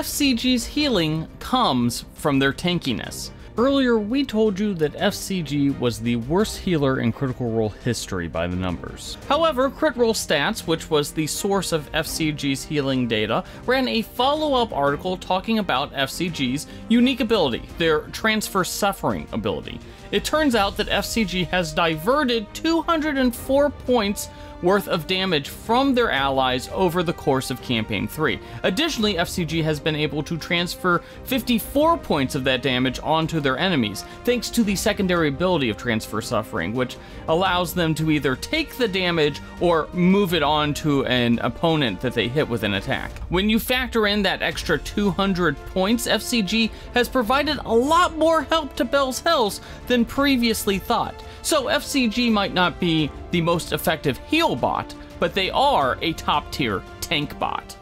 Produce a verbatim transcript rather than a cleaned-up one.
F C G's healing comes from their tankiness. Earlier, we told you that F C G was the worst healer in Critical Role history by the numbers. However, Crit Role Stats, which was the source of F C G's healing data, ran a follow-up article talking about F C G's unique ability, their Transfer Suffering ability. It turns out that F C G has diverted two hundred four points worth of damage from their allies over the course of Campaign three. Additionally, F C G has been able to transfer fifty-four points of that damage onto their enemies, thanks to the secondary ability of Transfer Suffering, which allows them to either take the damage or move it on to an opponent that they hit with an attack. When you factor in that extra two hundred points, F C G has provided a lot more help to Bell's Hells than previously thought. So F C G might not be the most effective heal bot, but they are a top tier tank bot.